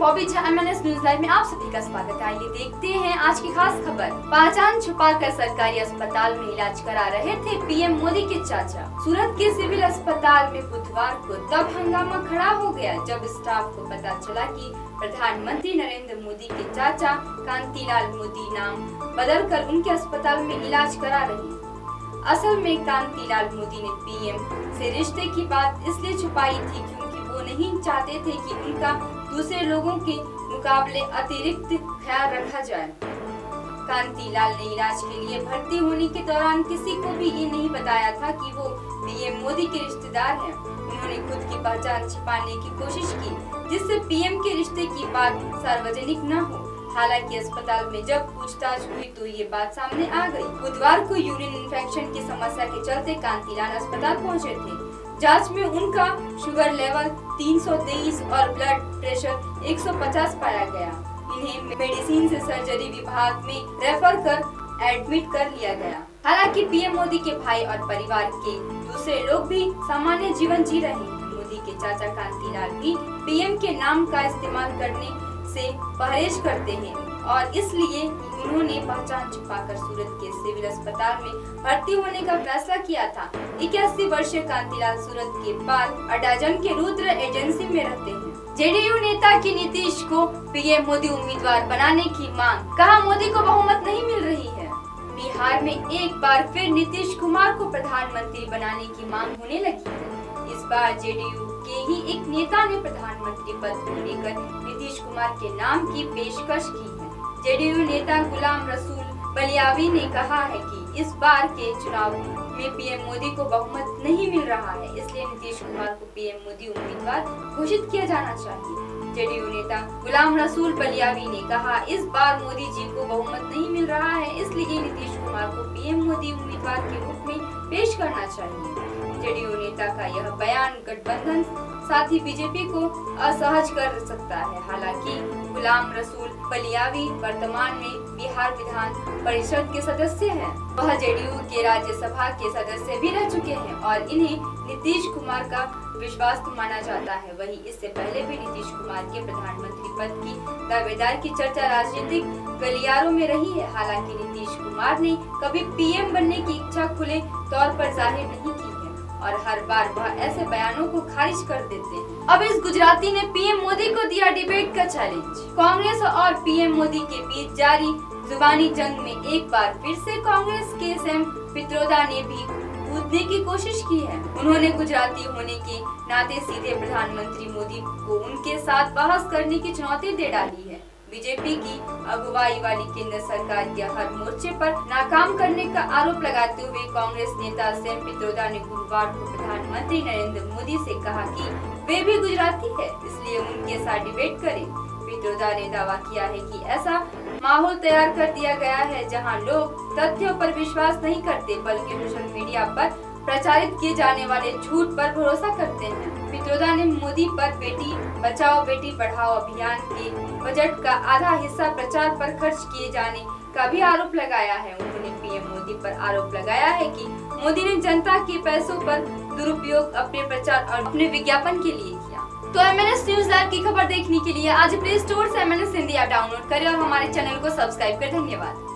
Bobby Jha, MNS news live में आप सभी का स्वागत है। आइए देखते हैं आज की खास खबर। पहचान छुपाकर सरकारी अस्पताल में इलाज करा रहे थे पीएम मोदी के चाचा। सूरत के सिविल अस्पताल में बुधवार को तब हंगामा खड़ा हो गया जब स्टाफ को पता चला कि प्रधानमंत्री नरेंद्र मोदी के चाचा कांतीलाल मोदी नाम बदलकर उनके अस्पताल में इलाज करा रहे। असल में कांतीलाल मोदी ने पीएम से रिश्ते की बात इसलिए छुपाई थी क्योंकि वो नहीं चाहते थे कि उनका दूसरे लोगों के मुकाबले अतिरिक्त ख्याल रखा जाए। कांतीलाल ने इलाज के लिए भर्ती होने के दौरान किसी को भी ये नहीं बताया था कि वो पीएम मोदी के रिश्तेदार हैं। उन्होंने खुद की पहचान छिपाने की कोशिश की जिससे पीएम के रिश्ते की बात सार्वजनिक न हो। हालांकि अस्पताल में जब पूछताछ हुई तो ये बात सामने आ गई। बुधवार को यूरिन इन्फेक्शन की समस्या के चलते कांतीलाल अस्पताल पहुंचे थे। जांच में उनका शुगर लेवल 323 और ब्लड प्रेशर 150 पाया गया। इन्हें मेडिसिन से सर्जरी विभाग में रेफर कर एडमिट कर लिया गया। हालांकि पीएम मोदी के भाई और परिवार के दूसरे लोग भी सामान्य जीवन जी रहे हैं। मोदी के चाचा कांतीलाल भी पीएम के नाम का इस्तेमाल करने से परहेज करते हैं और इसलिए उन्होंने पहचान छुपाकर सूरत के सिविल अस्पताल में भर्ती होने का फैसला किया था। 81 वर्षीय कांतीलाल सूरत के पाल अडाजन के रुद्र एजेंसी में रहते हैं। जेडीयू नेता की नीतीश को पीएम मोदी उम्मीदवार बनाने की मांग, कहा मोदी को बहुमत नहीं मिल रही है। बिहार में एक बार फिर नीतीश कुमार को प्रधानमंत्री बनाने की मांग होने लगी है। इस बार जेडीयू के ही एक नेता ने प्रधानमंत्री पद को लेकर नीतीश कुमार के नाम की पेशकश की है। जेडीयू नेता गुलाम रसूल बलियावी ने कहा है कि इस बार के चुनाव में पीएम मोदी को बहुमत नहीं मिल रहा है, इसलिए नीतीश कुमार को पीएम मोदी उम्मीदवार घोषित किया जाना चाहिए। जेडीयू नेता गुलाम रसूल बलियावी ने कहा इस बार मोदी जी को बहुमत नहीं मिल रहा है, इसलिए नीतीश कुमार को पीएम मोदी उम्मीदवार के रूप में पेश करना चाहिए। जेडीयू नेता का यह बयान गठबंधन साथी बीजेपी को असहज कर सकता है। हालांकि गुलाम रसूल बलियावी वर्तमान में बिहार विधान परिषद के सदस्य हैं। वह जेडीयू के राज्यसभा के सदस्य भी रह चुके हैं और इन्हें नीतीश कुमार का विश्वास माना जाता है। वहीं इससे पहले भी नीतीश कुमार के प्रधानमंत्री पद की दावेदार की चर्चा राजनीतिक गलियारों में रही है। हालाँकि नीतीश कुमार ने कभी पीएम बनने की इच्छा खुले तौर पर जाहिर नहीं की और हर बार वह ऐसे बयानों को खारिज कर देते हैं। अब इस गुजराती ने पीएम मोदी को दिया डिबेट का चैलेंज। कांग्रेस और पीएम मोदी के बीच जारी जुबानी जंग में एक बार फिर से कांग्रेस के SM पित्रोदा ने भी कूदने की कोशिश की है। उन्होंने गुजराती होने के नाते सीधे प्रधानमंत्री मोदी को उनके साथ बहस करने की चुनौती दे डाली है। बीजेपी की अगुवाई वाली केंद्र सरकार के हर मोर्चे पर नाकाम करने का आरोप लगाते हुए कांग्रेस नेता SM पित्रोदा ने गुरुवार को प्रधानमंत्री नरेंद्र मोदी से कहा कि वे भी गुजराती है, इसलिए उनके साथ डिबेट करें। पित्रोदा ने दावा किया है कि ऐसा माहौल तैयार कर दिया गया है जहां लोग तथ्यों पर विश्वास नहीं करते बल्कि सोशल मीडिया पर प्रचारित किए जाने वाले झूठ पर भरोसा करते हैं। पित्रोदा ने मोदी पर बेटी बचाओ बेटी पढ़ाओ अभियान के बजट का आधा हिस्सा प्रचार पर खर्च किए जाने का भी आरोप लगाया है। उन्होंने पीएम मोदी पर आरोप लगाया है कि मोदी ने जनता के पैसों पर दुरुपयोग अपने प्रचार और अपने विज्ञापन के लिए किया। तो एमएनएस न्यूज लाइव की खबर देखने के लिए आज प्ले स्टोर से एमएनएस हिंदी ऐप डाउनलोड करें और हमारे चैनल को सब्सक्राइब करें। धन्यवाद।